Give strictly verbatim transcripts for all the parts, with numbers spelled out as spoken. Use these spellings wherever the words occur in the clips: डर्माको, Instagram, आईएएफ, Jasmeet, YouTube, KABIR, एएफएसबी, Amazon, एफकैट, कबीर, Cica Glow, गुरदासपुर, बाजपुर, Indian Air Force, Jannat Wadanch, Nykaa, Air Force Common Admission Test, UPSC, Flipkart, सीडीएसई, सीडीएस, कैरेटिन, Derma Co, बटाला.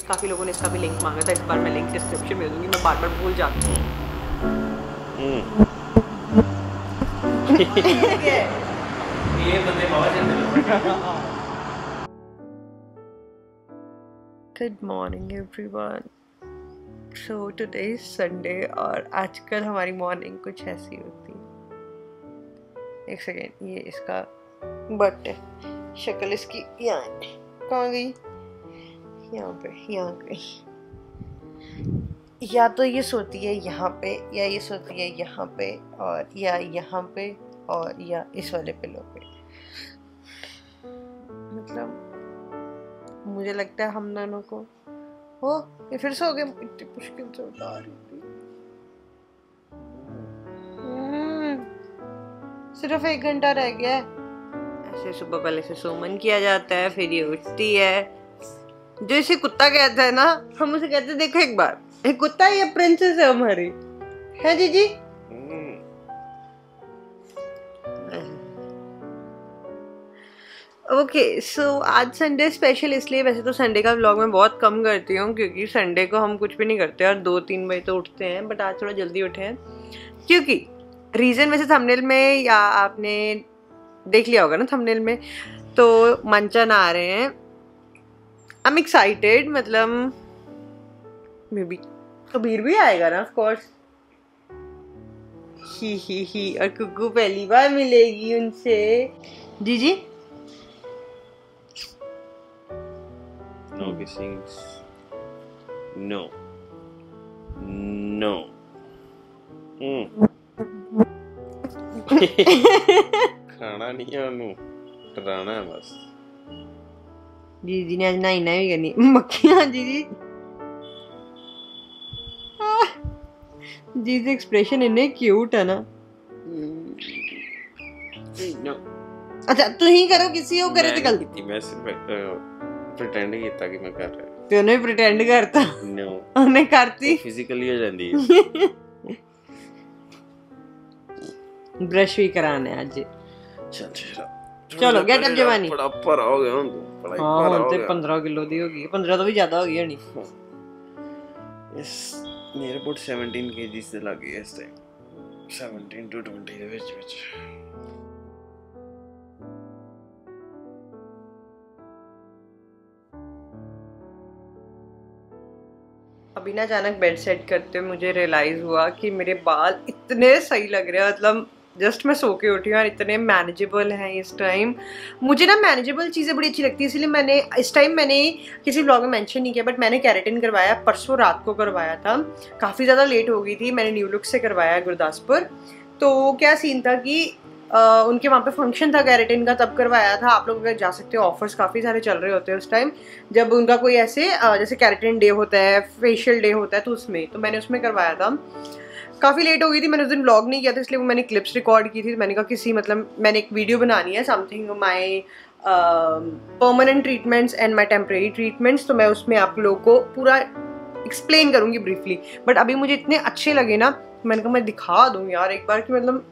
काफ़ी लोगों ने इसका भी लिंक मांगा था, इस बार मैं लिंक डिस्क्रिप्शन में दूंगी, मैं बार बार भूल जाती हूँ। ये बंदे बाबा चलते। Good morning everyone. So today is Sunday और आजकल हमारी मॉर्निंग कुछ ऐसी होती है। एक सेकेंड, ये इसका बट शक्ल इसकी यहाँ कहाँ गई, यहाँ पे यहाँ पे, या तो ये सोती है यहाँ पे, या ये सोती है यहाँ पे, और या यहाँ पे, और या इस वाले पिलो पे। मतलब मुझे लगता है हम दोनों को हो ये फिर सो गए, इतनी मुश्किल से उठा रही थी। सिर्फ एक घंटा रह गया है। ऐसे सुबह पहले से सोमन किया जाता है, फिर ये उठती है। जो इसे कुत्ता कहता है ना, हम उसे कहते हैं देखो एक बार ये कुत्ता है या प्रिंसेस है हमारी, है जीजी? ओके सो आज संडे स्पेशल इसलिए, वैसे तो संडे का व्लॉग मैं बहुत कम करती हूँ क्योंकि संडे को हम कुछ भी नहीं करते और दो तीन बजे तो उठते हैं, बट आज थोड़ा जल्दी उठे हैं क्योंकि रीज़न वैसे थंबनेल में या आपने देख लिया होगा ना थंबनेल में, तो मंचन आ रहे हैं। आई एम एक्साइटेड, मतलब मे बी कबीर भी आएगा ना, ऑफकोर्स। ही ही ही और कुकू पहली बार मिलेगी उनसे। जी जी नो किसिंग्स, नो नो। खाना नहीं है उन्होंने, डराना है बस। दीदी ने आज नई नई करनी मक्खियाँ। दीदी दीदी एक्सप्रेशन इतने क्यूट है ना। नो अच्छा तू ही करो, किसी और करे तो गलती। मैं सिर्फ प्रिटेंड किया कि मैं कर रहा हूँ। तूने भी प्रिटेंड करता? नो उन्हें करती फिजिकली हो जाती है। ब्रश भी कराने आज। चल चल चलो गेट अप जवानी। बड़ा ऊपर हो गया हूँ तू। हाँ हम तो पंद्रह किलो दी होगी, पंद्रह तो भी ज़्यादा होगी है नहीं। इस मेरे पुट सेवेंटीन केजी से लगी है इस टाइम, सेवेंटीन टू ट्वेंटी के बीच बीच। अभी ना अचानक बेड सेट करते हुए मुझे रियलाइज़ हुआ कि मेरे बाल इतने सही लग रहे हैं, मतलब जस्ट मैं सो के उठी हूँ और इतने मैनेजेबल हैं इस टाइम। मुझे ना मैनेजेबल चीज़ें बड़ी अच्छी लगती है, इसलिए मैंने इस टाइम मैंने किसी ब्लॉग में मेंशन नहीं किया, बट मैंने कैरेटिन करवाया, परसों रात को करवाया था, काफ़ी ज़्यादा लेट हो गई थी। मैंने न्यू लुक से करवाया गुरदासपुर। तो क्या सीन था कि Uh, उनके वहाँ पे फंक्शन था कैरेटिन का, तब करवाया था। आप लोग अगर जा सकते हो, ऑफर्स काफ़ी सारे चल रहे होते हैं उस टाइम जब उनका कोई ऐसे uh, जैसे कैरेटिन डे होता है, फेशियल डे होता है, तो उसमें तो मैंने उसमें करवाया था। काफ़ी लेट हो गई थी, मैंने उस दिन व्लॉग नहीं किया था, इसलिए वो मैंने क्लिप्स रिकॉर्ड की थी। मैंने कहा किसी मतलब मैंने एक वीडियो बनानी है, something my permanent treatments and my temporary treatments, तो मैं उसमें आप लोगों को पूरा एक्सप्लेन करूँगी ब्रीफली। बट अभी मुझे इतने अच्छे लगे ना, मैंने कहा मैं दिखा दूँ यार एक बार कि मतलब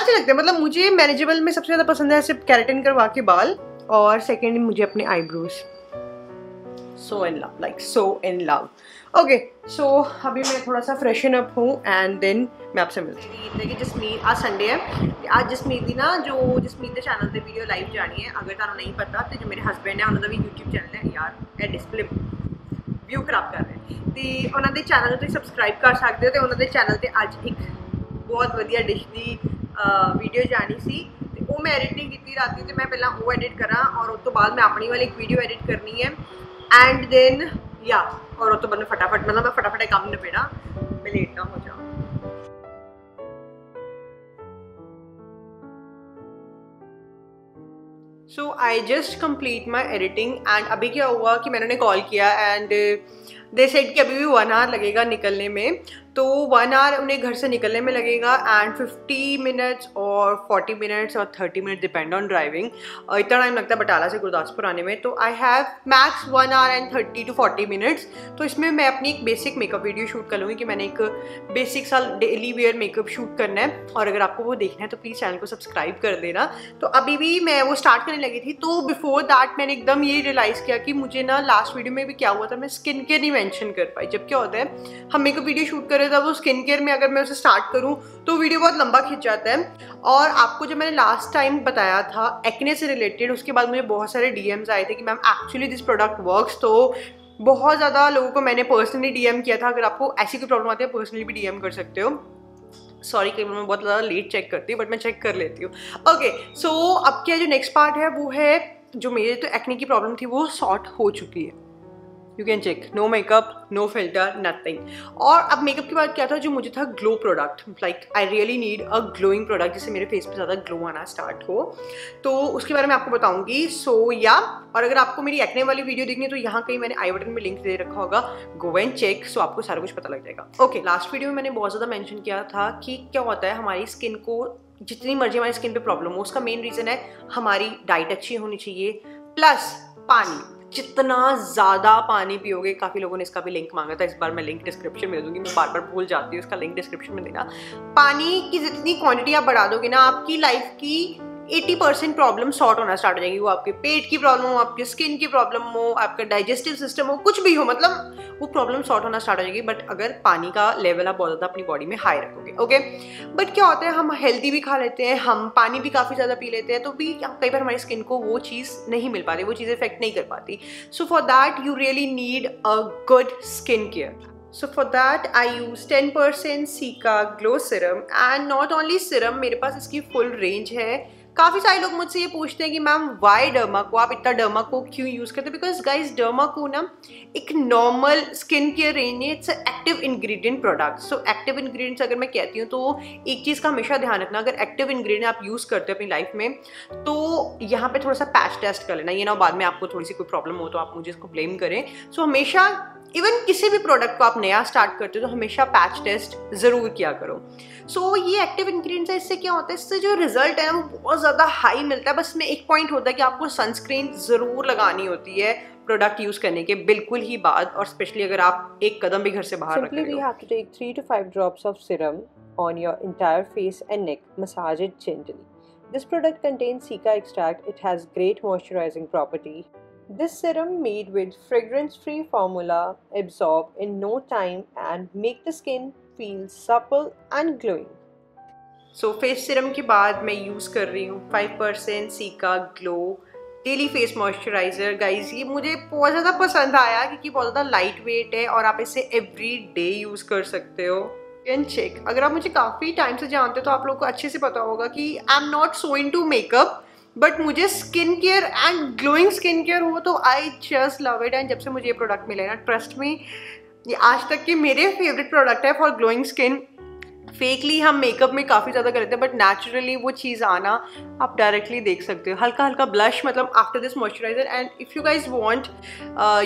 अच्छे लगते हैं। मतलब मुझे मैनेजेबल में सबसे ज़्यादा पसंद है सिर्फ कैरेटिन करवा के बाल, और सेकेंड मुझे अपने eyebrows. So in love, like so in love. Okay so अभी मैं थोड़ा सा फ्रेशन अप हूँ एंड देन मैं आपसे मिलती हूँ। जसमीत आज संडे है, आज जसमीत दी ना जो जसमीत के चैनल पर वीडियो लाइव जानी है। अगर तुम नहीं पता तो जो मेरे हस्बैंड है उन्होंने भी यूट्यूब चैनल है यार, ए डिस्पले व्यू खराब कर रहे हैं, तो उन्होंने चैनल तो सबसक्राइब कर सकते हो। तो उन्होंने चैनल पर अज एक बहुत वधिया डिश की वीडियो जानी सी, वो मैं एडिट नहीं की राती, तो मैं पहला वो एडिट करा और उस तो बाद मैं अपनी वाली एक वीडियो एडिट करनी है एंड देन या और उस तो बाद फटाफट मतलब मैं फटाफट काम निबेड़ा, मैं लेट ना हो जाऊँ। So I just complete my editing and अभी क्या हुआ कि मैंने उन्हें कॉल किया एंड दे सेड कि अभी भी वन आवर लगेगा निकलने में, तो वन आवर उन्हें घर से निकलने में लगेगा एंड फिफ्टी मिनट्स और फोर्टी मिनट्स और thirty minutes depend on driving. इतना टाइम लगता है बटाला से गुरदासपुर आने में। तो I have max one hour and thirty to forty minutes. तो इसमें मैं अपनी एक बेसिक मेकअप वीडियो शूट कर लूँगी कि मैंने एक बेसिक सा डेली वेयर मेकअप शूट करना है, और अगर आपको वो देखना है तो प्लीज़ चैनल को सब्सक्राइब कर देना। तो अभी भी मैं वो स्टार्ट करने लगी थी, तो बिफोर दैट मैंने एकदम ये रियलाइज़ किया कि मुझे ना लास्ट वीडियो में भी क्या हुआ था, मैं स्किन केयर नहीं मेंशन कर पाई। जब क्या होता है हम मेकअप वीडियो शूट कर रहे थे, वो स्किन केयर में अगर मैं उसे स्टार्ट करूँ तो वीडियो बहुत लंबा खिंच जाता है। और आपको जब मैंने लास्ट टाइम बताया था एक्ने से रिलेटेड, उसके बाद मुझे बहुत सारे डीएम्स आए थे कि ma'am actually this product works. तो बहुत ज़्यादा लोगों को मैंने पर्सनली डीएम किया था। अगर आपको ऐसी कोई प्रॉब्लम आती है पर्सनली भी डीएम कर सकते हो। सॉरी कि मैं बहुत ज़्यादा लेट चेक करती हूँ, बट मैं चेक कर लेती हूँ। ओके सो अब क्या जो नेक्स्ट पार्ट है वो है जो मेरे तो एक्ने की प्रॉब्लम थी वो सॉर्ट हो चुकी है। You can check, no makeup, no filter, nothing. और अब मेकअप के बाद क्या था, जो मुझे था glow product, like I really need a glowing product जिससे मेरे फेस पे ज़्यादा ग्लो आना स्टार्ट हो। तो उसके बारे में आपको बताऊंगी। सो so, या yeah. और अगर आपको मेरी एक्ने वाली वीडियो देखनी है तो यहाँ कहीं मैंने आई बटन में लिंक दे रखा होगा, गो एंड चेक। सो आपको सारा कुछ पता लग जाएगा। ओके लास्ट वीडियो में मैंने बहुत ज़्यादा मैंशन किया था कि क्या होता है हमारी स्किन को, जितनी मर्जी हमारी स्किन पर प्रॉब्लम हो, उसका मेन रीज़न है हमारी डाइट अच्छी होनी चाहिए प्लस पानी। जितना ज़्यादा पानी पियोगे, काफ़ी लोगों ने इसका भी लिंक मांगा था, इस बार मैं लिंक डिस्क्रिप्शन में दे दूँगी। मैं बार बार भूल जाती हूँ, उसका लिंक डिस्क्रिप्शन में देना। पानी की जितनी क्वांटिटी आप बढ़ा दोगे ना, आपकी लाइफ की एटी परसेंट प्रॉब्लम सॉर्ट होना स्टार्ट हो जाएगी। वो आपके पेट की प्रॉब्लम हो, आपके स्किन की प्रॉब्लम हो, आपका डाइजेस्टिव सिस्टम हो, कुछ भी हो, मतलब वो प्रॉब्लम सॉर्ट होना स्टार्ट हो जाएगी। बट अगर पानी का लेवल आप बहुत ज़्यादा अपनी बॉडी में हाई रखोगे। ओके बट क्या होता है हम हेल्दी भी खा लेते हैं, हम पानी भी काफ़ी ज़्यादा पी लेते हैं, तो भी कई बार हमारी स्किन को वो चीज़ नहीं मिल पाती, वो चीज़ इफेक्ट नहीं कर पाती। So for that you really need a good skin care. So for that I use ten percent cica glow serum, and not only serum, मेरे पास इसकी फुल रेंज है। काफ़ी सारे लोग मुझसे ये पूछते हैं कि मैम वाई डर्मा को, आप इतना डर्मा को क्यों यूज़ करते हो? बिकॉज गाइज डर्मा को ना एक नॉर्मल स्किन केयर रेंज है, it's active ingredient product. So active ingredients अगर मैं कहती हूँ तो एक चीज़ का हमेशा ध्यान रखना, अगर एक्टिव इंग्रेडिएंट आप यूज़ करते हो अपनी लाइफ में तो यहाँ पे थोड़ा सा पैच टेस्ट कर लेना, ये ना बाद में आपको थोड़ी सी कोई प्रॉब्लम हो तो आप मुझे इसको ब्लेम करें। सो so, हमेशा इवन किसी भी प्रोडक्ट को आप नया स्टार्ट करते हो तो हमेशा पैच टेस्ट ज़रूर किया करो। सो so, ये एक्टिव इंग्रेडिएंट्स है, इससे क्या होता है, इससे जो रिजल्ट है वो बहुत ज़्यादा हाई मिलता है। बस में एक पॉइंट होता है कि आपको सनस्क्रीन ज़रूर लगानी होती है प्रोडक्ट यूज़ करने के बिल्कुल ही बाद, और स्पेशली अगर आप एक कदम भी घर से बाहर रख रहे हो। Take three to five drops of serum on your entire face and neck, massage it gently. This product contains cica extract, it has great moisturizing property. This serum made with fragrance-free formula absorb in no time and make the skin feel supple and glowing. So face serum के बाद मैं use कर रही हूँ five percent Cica Glow daily face moisturiser. Guys ये मुझे बहुत ज़्यादा पसंद आया क्योंकि बहुत ज़्यादा लाइट वेट है और आप इसे एवरी डे यूज़ कर सकते हो। एंड चेक, अगर आप मुझे काफ़ी टाइम से जानते हो तो आप लोग को अच्छे से पता होगा कि I am not so into makeup, but मुझे skin care and glowing skin care हो तो I just love it. And जब से मुझे ये प्रोडक्ट मिला है ना, ट्रस्ट मी, ये आज तक के मेरे फेवरेट प्रोडक्ट है फॉर ग्लोइंग स्किन। फेकली हम मेकअप में काफ़ी ज़्यादा करते हैं, बट नेचुरली वो चीज़ आना आप डायरेक्टली देख सकते हो। हल्का हल्का ब्लश, मतलब after this moisturiser. And if you guys want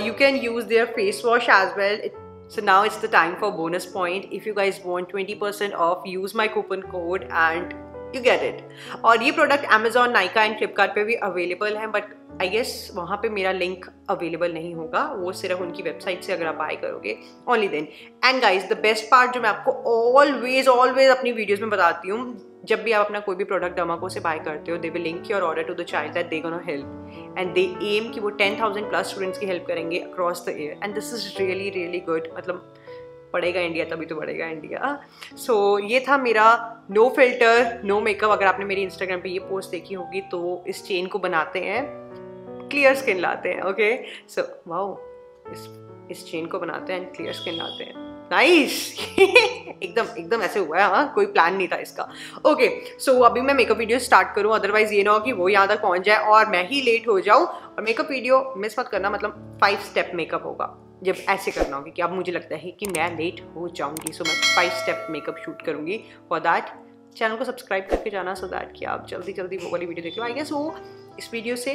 you can use their face wash as well. So now it's the time for bonus point. If you guys want twenty percent off, use my coupon code and You get it. और ये product Amazon, Nykaa and Flipkart पे भी available हैं, but I guess वहाँ पे मेरा link available नहीं होगा, वो सिर्फ उनकी वेबसाइट से अगर आप बाय करोगे only then. And guys the best part जो मैं आपको ऑलवेज ऑलवेज अपनी वीडियोस में बताती हूँ, जब भी आप अपना कोई भी प्रोडक्ट डर्माको से बाय करते हो they will link your order to the child that they gonna help, and they aim कि वो टेन थाउजेंड प्लस स्टूडेंट्स की हेल्प करेंगे across the year. And this is really really good, मतलब पड़ेगा India तभी तो बढ़ेगा इंडिया। सो so, ये था मेरा नो फिल्टर नो मेकअप। अगर आपने मेरी इंस्टाग्राम पे ये पोस्ट देखी होगी तो इस चेन को बनाते हैं, क्लियर स्किन लाते हैं। ओके सो वाओ, इस इस चेन को बनाते हैं एंड क्लियर स्किन लाते हैं। नाइस एकदम एकदम ऐसे हुआ है, हाँ कोई प्लान नहीं था इसका। ओके सो अभी मैं मेकअप वीडियो स्टार्ट करूँ, अदरवाइज ये ना हो कि वो यहाँ तक पहुँच जाए और मैं ही लेट हो जाऊँ। और मेकअप वीडियो मिस मत करना, मतलब फाइव स्टेप मेकअप होगा, जब ऐसे करना होगा कि अब मुझे लगता है कि मैं लेट हो जाऊंगी, सो मैं फाइव स्टेप मेकअप शूट करूंगी। फॉर दैट चैनल को सब्सक्राइब करके जाना, सो दैट कि आप जल्दी जल्दी वो वाली वीडियो देख लो। आई गेस वो इस वीडियो से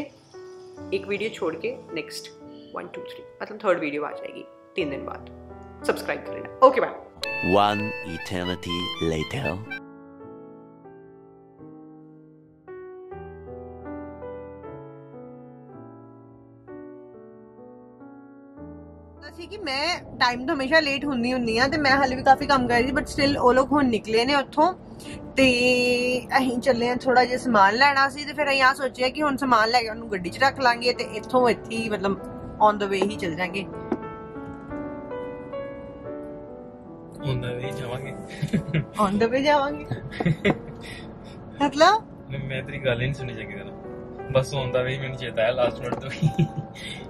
एक वीडियो छोड़ के नेक्स्ट वन टू थ्री मतलब थर्ड वीडियो आ जाएगी। तीन दिन बाद सब्सक्राइब कर लेना। Okay bye. One eternity later. कि मैं टाइम तो हमेशा लेट होनी होनी है, मैं हाले भी काफी काम कर रही बट स्टिल वो लोग हम निकले ने उथों ते अहीं चले थोड़ा जिहा समान लैना सी, ते फिर अहीं आ सोचिया कि हुण समान लैके उहनूं गड्डी च रख लांगे ते इत्थों इत्थी मतलब ऑन द वे ही चल जांगे, ऑन द वे जावांगे ऑन द वे जावांगे मतलब मैं तेरी गल नहीं सुनी चंगी तरह, बस ऑन द वे मैनूं चेता आया लास्ट मिनट तो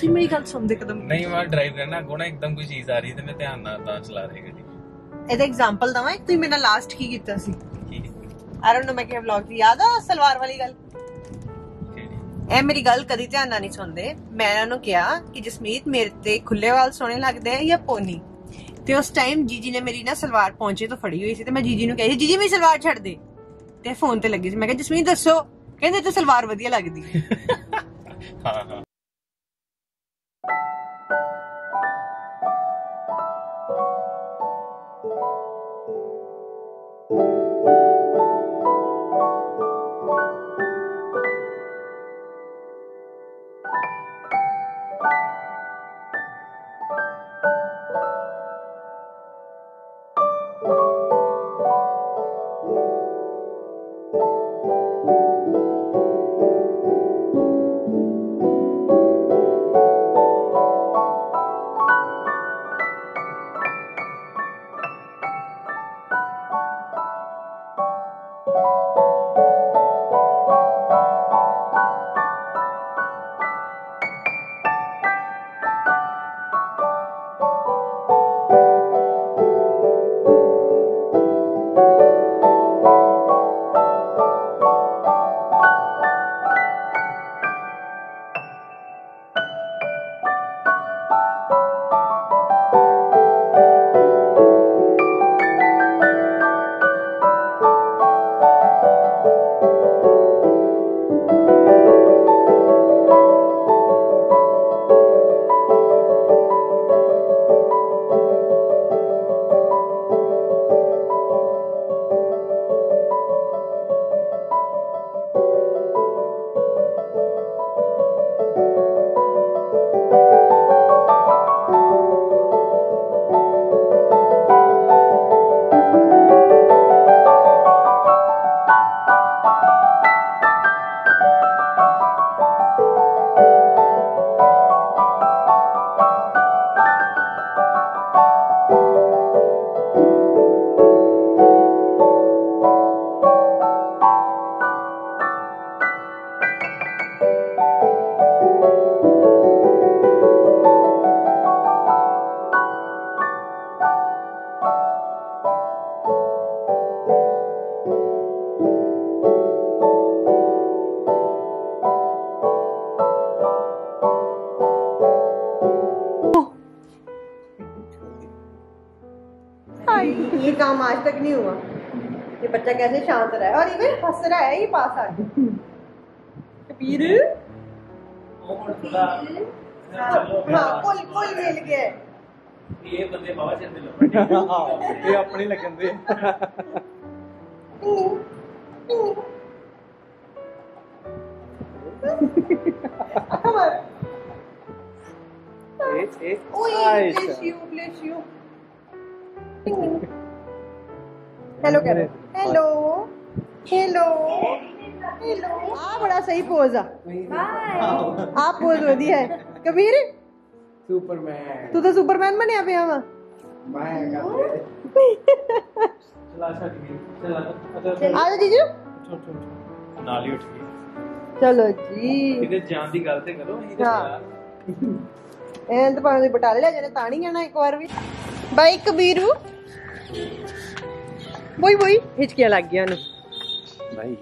तू मेरी गल सुन दे कदम नहीं मैं ड्राइव करना गोना एकदम कोई चीज आ रही थी मैं ध्यान ना दा चला रही गड्डी एदा एग्जांपल दवा एक तू मेरा लास्ट की कीता सी आई डोंट नो मैं के व्लॉग दी याद आ सलवार वाली गल ए मेरी गल कदी ध्यान ना नहीं सुनदे। मैं इन्हां नु किया कि जसमीत मेरे ते खुले वाल सोने लगदे हैं या पोनी, ते उस टाइम जीजी ने मेरी ना सलवार पहुंचे तो फड़ी हुई सी, ते मैं जीजी नु कही जीजी मेरी सलवार छड़ दे, ते फोन ते लगी सी मैं कहा जसमीत दसो कहंदे ते सलवार वधिया लगदी। हां हां ये काम आज तक नहीं हुआ, ये बच्चा कैसे शांत रहा है और इवन हंस रहा है ये पास आके। कबीर वो थोड़ा हां पुल पुल मिल गया, ये बंदे बाबा चंद लगते ये अपने लगन दे ए ए ओए bless you bless you hello कह रहे हेलो हेलो हेलो आ बड़ा सही पोज आ आप पोज वधिया है कबीर सुपरमैन तू तो सुपरमैन बनया पिया वा आ जा जीजू नाल ही उठ गई चलो जी इधर जान दी गल ते करो हां एंत पाण दे बटाले ले जाने ताणी है ना एक बार भी भाई कबीरू बोई बोई हिचकिया लग गया न भाई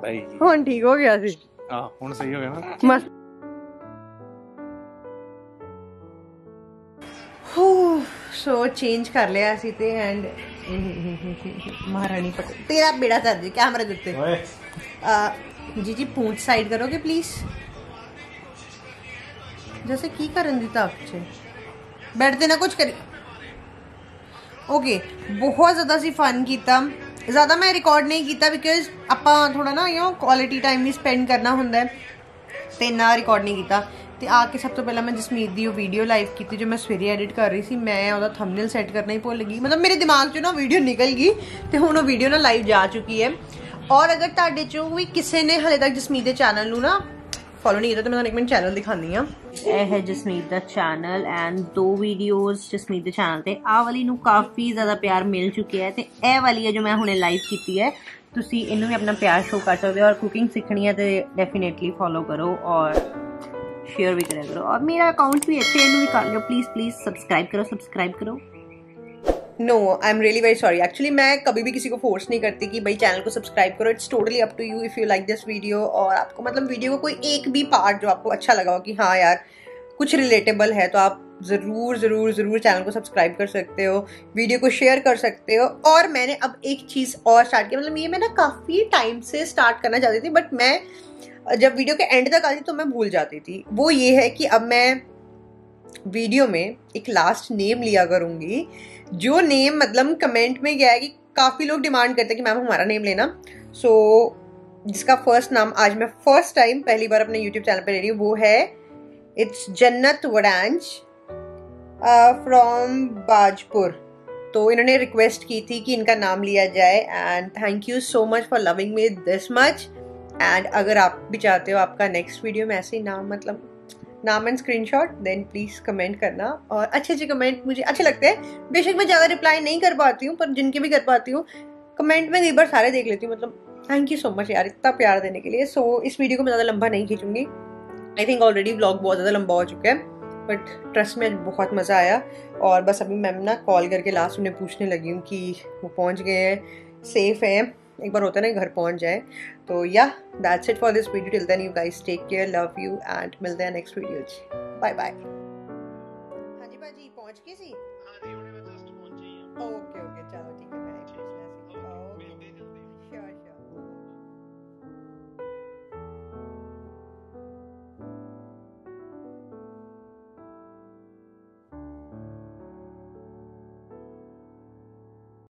भाई हुन ठीक हो गया सी हां हुन सही हो गया ना मस्त हो सो चेंज कर लिया सी ते एंड महारानी पकड़ तेरा बेड़ा कर दे कैमरा देते ओए जी जी पूंछ साइड करोगे प्लीज जैसे की करन दिता अच्छे बैठते ना कुछ करी। ओके बहुत ज़्यादा सी फन किया, ज़्यादा मैं रिकॉर्ड नहीं किया बिकॉज आपां थोड़ा ना यू क्वालिटी टाइम भी स्पेंड करना हुंदा है ते ना रिकॉर्ड नहीं किया। तो आके सब तो पहला मैं जसमीत की वीडियो लाइव की जो मैं सवेरे एडिट कर रही थी, मैं वो थंबनेल सैट करना ही भुल गई, मतलब मेरे दिमाग से ना वीडियो निकल गई तो हुण वो वीडियो ना लाइव जा चुकी है। और अगर तुहाडे चों भी किसी ने हाले तक जसमीत के चैनल नूं ना फॉलो नहीं किया तो मैं एक मिनट चैनल दिखानी हाँ। यह है जसमीत का चैनल एंड दो वीडियोज़ जसमीत के चैनल पर आ वाली नूं काफ़ी ज़्यादा प्यार मिल चुके हैं तो यह वाली है जो मैं हुणे लाइव की है, तुसी इनू भी अपना प्यार शो कर सकते हो। और कुकिंग सीखनी है तो डेफिनेटली फॉलो करो और शेयर भी करा करो, और मेरा अकाउंट भी अच्छे इनू भी कर लो, प्लीज़ प्लीज़ सब्सक्राइब करो सब्सक्राइब करो। No I am really very sorry, actually मैं कभी भी किसी को फोर्स नहीं करती कि भाई चैनल को सब्सक्राइब करो, it's totally up to you if you like this video. और आपको मतलब वीडियो का कोई एक भी पार्ट जो आपको अच्छा लगा हो कि हाँ यार कुछ रिलेटेबल है तो आप ज़रूर ज़रूर ज़रूर चैनल को सब्सक्राइब कर सकते हो, वीडियो को शेयर कर सकते हो। और मैंने अब एक चीज़ और स्टार्ट की, मतलब ये मैं ना काफ़ी टाइम से स्टार्ट करना चाहती थी बट मैं जब वीडियो के एंड तक आती तो मैं भूल जाती थी, वो ये है कि अब मैं वीडियो में एक लास्ट नेम लिया करूँगी, जो नेम मतलब कमेंट में गया है कि काफ़ी लोग डिमांड करते हैं कि मैम हमारा नेम लेना, सो so, जिसका फर्स्ट नाम आज मैं फर्स्ट टाइम पहली बार अपने यूट्यूब चैनल पे ले रही हूँ वो है इट्स जन्नत वडांच फ्रॉम बाजपुर। तो इन्होंने रिक्वेस्ट की थी कि इनका नाम लिया जाए and thank you so much for loving me this much. And अगर आप भी चाहते हो आपका नेक्स्ट वीडियो में ऐसे ही नाम मतलब नाम and screenshot then please comment करना, और अच्छे अच्छे कमेंट मुझे अच्छे लगते हैं, बेशक मैं ज़्यादा रिप्लाई नहीं कर पाती हूँ पर जिनके भी कर पाती हूँ कमेंट में एक बार सारे देख लेती हूँ। मतलब थैंक यू सो मच यार इतना प्यार देने के लिए। सो so, इस वीडियो को मैं ज़्यादा लंबा नहीं खींचूंगी, आई थिंक ऑलरेडी व्लॉग बहुत ज़्यादा लंबा हो चुका है बट ट्रस्ट में आज बहुत मज़ा आया। और बस अभी मैम ना कॉल करके लास्ट उन्हें पूछने लगी हूँ कि वो पहुँच गए हैं सेफ़ हैं, एक बार होता है ना घर पहुंच जाए। तो या that's it for this video, till then you guys take care, love you and मिलते हैं नेक्स्ट वीडियो। Bye bye. हाँ जी भाजी पहुंच गई सी।